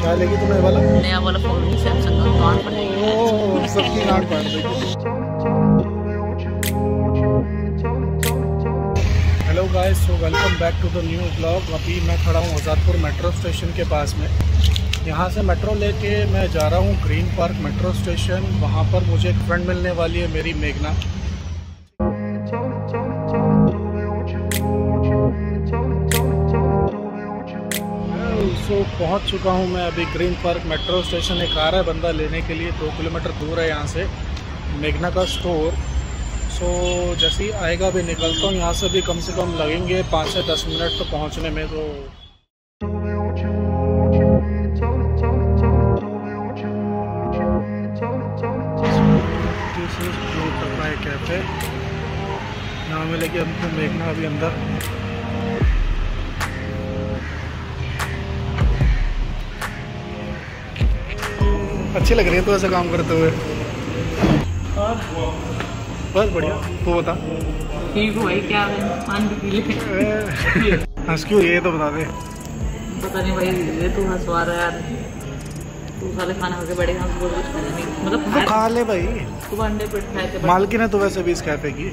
क्या लेगी तुम्हें वाला? नया वाला फोन सैमसंग का कान पर लेगी। ओह सबकी कान पर लेगी। Hello guys, so welcome back to the new blog. अभी मैं खड़ा हूँ हज़ारपुर मेट्रो स्टेशन के पास में। यहाँ से मेट्रो लेके मैं जा रहा हूँ ग्रीन पार्क मेट्रो स्टेशन। वहाँ पर मुझे एक फ्रेंड मिलने वाली है मेरी, मेघना। तो पहुंच चुका हूं मैं अभी ग्रीन पार्क मेट्रो स्टेशन। एक आ रहा है बंदा लेने के लिए, 2 किलोमीटर दूर है यहाँ से मेघना का स्टोर। सो जैसे ही आएगा अभी निकलता हूँ यहाँ से। अभी कम से कम लगेंगे 5 से 10 मिनट तो पहुँचने में। तो कैफे यहाँ मिलेगी हमको मेघना। अभी अंदर अच्छी लग रही है तो ऐसा काम करते हुए बस बढ़िया। तू बता ठीक हो भाई? क्या हंस क्यों? ये तो बता दे। पता नहीं भाई, ये तू हंसवा रहा यार। तू साले खाना खा के बैठेगा, हमसे कुछ खाना नहीं। मतलब तू खा ले भाई, तू अंडे पेट खाए थे मालकिन है। तो वैसे भी इस कैफे की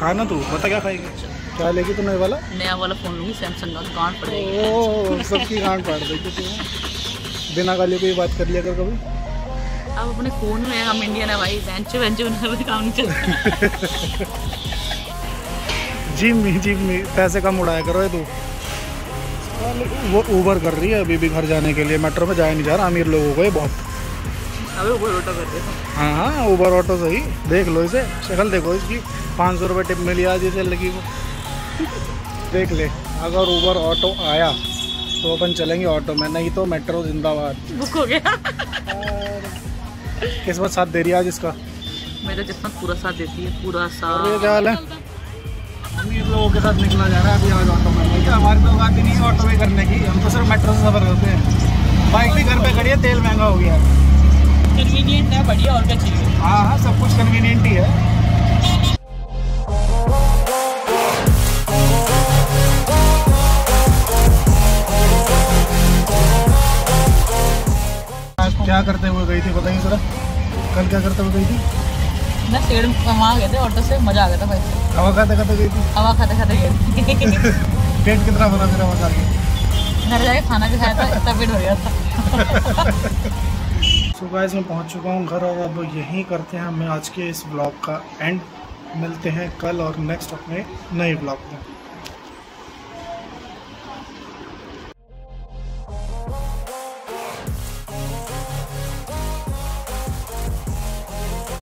खाना तू बता क्या खाएगी? क्या लेगी तुम्हें वाला? नया वाला फोन लूंगी सैमसंग का, कान पर लेगी। ओह सबकी कान पर लेगी। तू बिना गाली कोई बात कर लिया कर कभी? अब अपने फोन में हम इंडियन है भाई, वेंचर में काम नहीं चलता। जी पैसे कम उड़ाया करो। तू वो ऊबर कर रही है अभी भी घर जाने के लिए। मेट्रो में जाया नहीं जा रहा, अमीर लोगों को ये बहुत। अबे ऊबर ऑटो कर रहे हैं। हाँ ऊबर ऑटो सही। देख लो इसे, शक्ल देखो इसकी। 500 रुपये टिप मिली आज इसे लगी को। देख ले, अगर ऊबर ऑटो आया तो अपन चलेंगे ऑटो में, नहीं तो मेट्रो जिंदाबाद। बुक हो गया। किस्मत साथ दे रही है आज इसका। मेरा किस्मत पूरा साथ देती है, पूरा साथ। ये क्या हाल है? अमीर लोगों के साथ निकला जा रहा है अभी आज ऑटो में। क्या हमारी तो बात ही नहीं ऑटो में करने की, हम तो सिर्फ मेट्रो से सफर करते हैं। बाइक भी घर पे खड़ी है, तेल महंगा हो गया। कन्वीनियंट है, बढ़िया। और क्या चाहिए? हाँ हाँ सब कुछ कन्वीनियंट ही है। क्या करते हुए गई थी बताइए जरा? कल क्या करते हुए गई थी? मैं पेड़ वहाँ गए थे ऑटो से, मजा आ गया था भाई। हवा खाते खाते गई थी? हवा खाते खाते गई थी। पेट कितना भरा तेरा वहाँ जाके? घर जाके खाना भी खाया था, इतना पेट भर गया था। सो गाइस मैं पहुँच चुका हूँ घर, और अब यहीं करते हैं हमें आज के इस ब्लॉग का एंड। मिलते हैं कल और नेक्स्ट अपने नए ब्लॉग में।